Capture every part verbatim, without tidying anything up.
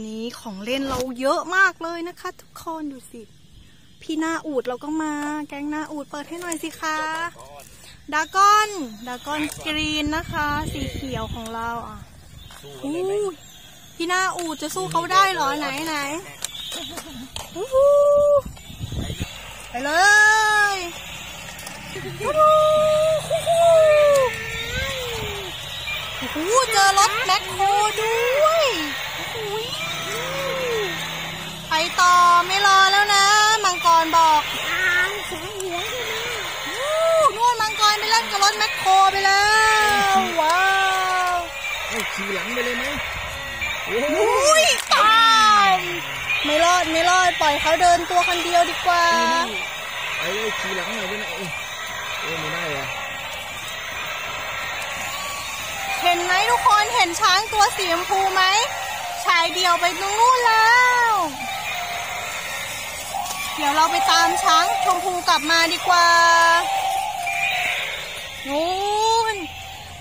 วันนี้ของเล่นเราเยอะมากเลยนะคะทุกคนดูสิพี่หน้าอูดเราก็มาแกงหน้าอูดเปิดให้หน่อยสิคะดราก้อนดราก้อนกรีนนะคะสีเขียวของเราอ่ะพี่หน้าอูดจะสู้เขาได้เหรอไหนไหนไปเลยโอ้โหเจอรถแมคโครด้วยไปต่อไม่รอแล้วนะมังกรบอกนู่นมังกรไปเล่นกับรถแมคโครไปแล้วว้าวขี่หลังไปเลยไหมอุ้ยตายไม่รอดไม่รอดปล่อยเขาเดินตัวคนเดียวดีกว่าไอ้ขี่หลังหน่อยด้วยนะเอ้ยไม่ได้อะเห็นไหมทุกคนเห็นช้างตัวสีชมพูไหมชายเดียวไปตรงนู้นแล้วเดี๋ยวเราไปตามช้างชมพูกลับมาดีกว่านู้น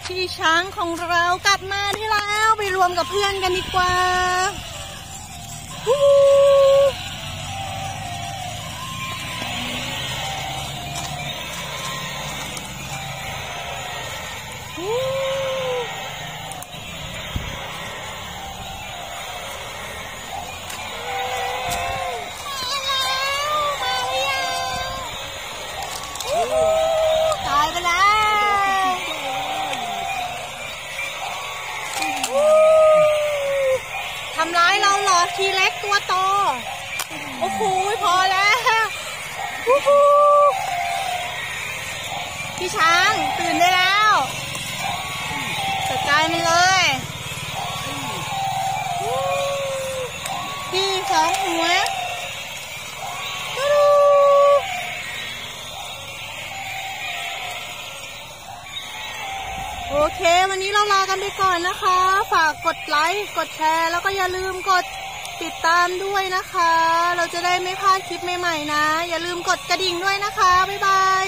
ที่ช้างของเรากลับมาที่แล้วไปรวมกับเพื่อนกันดีกว่าทำร้ายเราเหรอทีเล็กตัวโตโอ้โหพอแล้วพี่ช้างตื่นได้แล้วจัดการมันเลยพี่สองหัวโอเควันนี้เราลากันไปก่อนนะคะฝากกดไลค์กดแชร์แล้วก็อย่าลืมกดติดตามด้วยนะคะเราจะได้ไม่พลาดคลิปใหม่ๆนะอย่าลืมกดกระดิ่งด้วยนะคะบ๊ายบาย